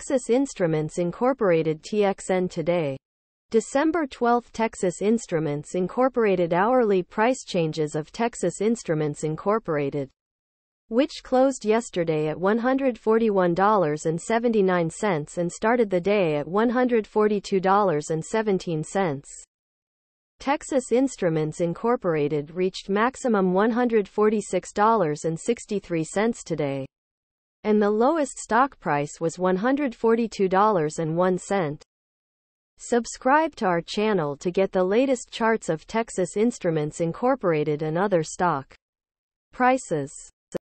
Texas Instruments Incorporated TXN today. December 12, Texas Instruments Incorporated hourly price changes of Texas Instruments Incorporated, which closed yesterday at $141.79 and started the day at $142.17. Texas Instruments Incorporated reached maximum $146.63 today, and the lowest stock price was $142.01. Subscribe to our channel to get the latest charts of Texas Instruments Incorporated and other stock prices.